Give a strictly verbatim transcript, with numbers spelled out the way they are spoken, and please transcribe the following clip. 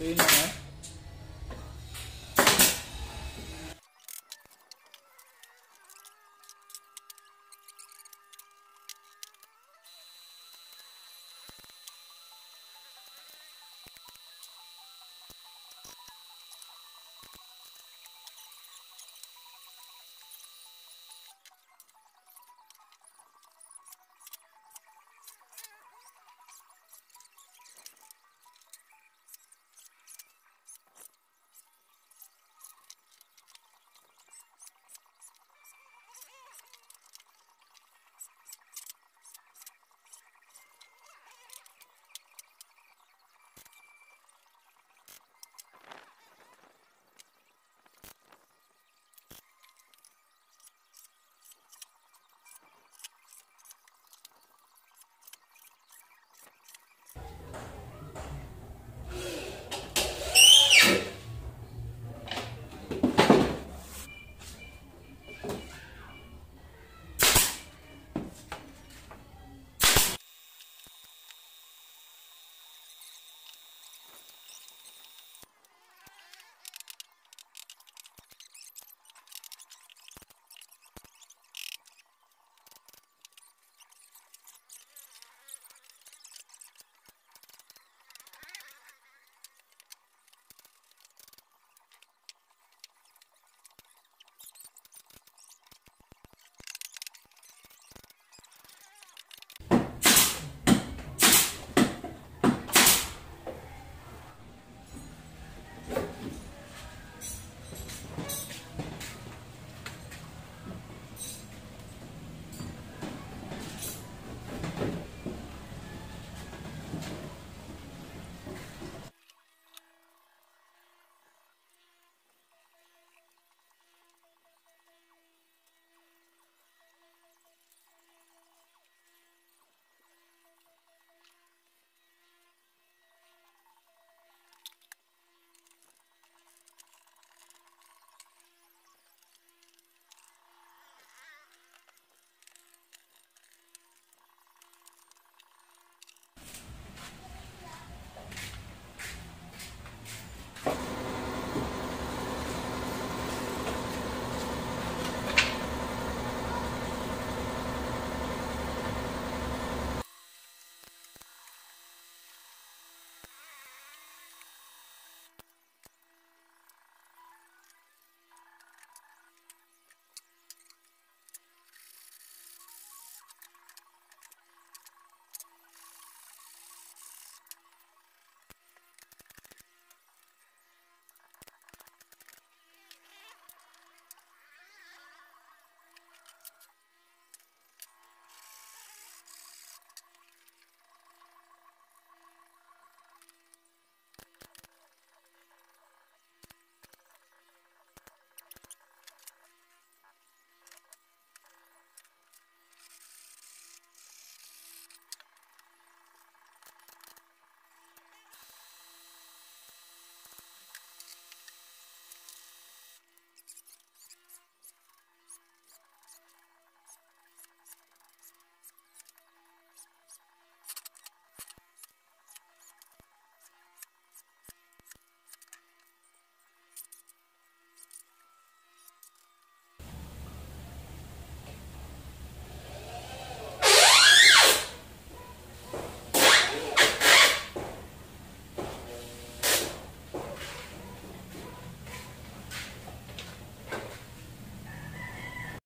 Ini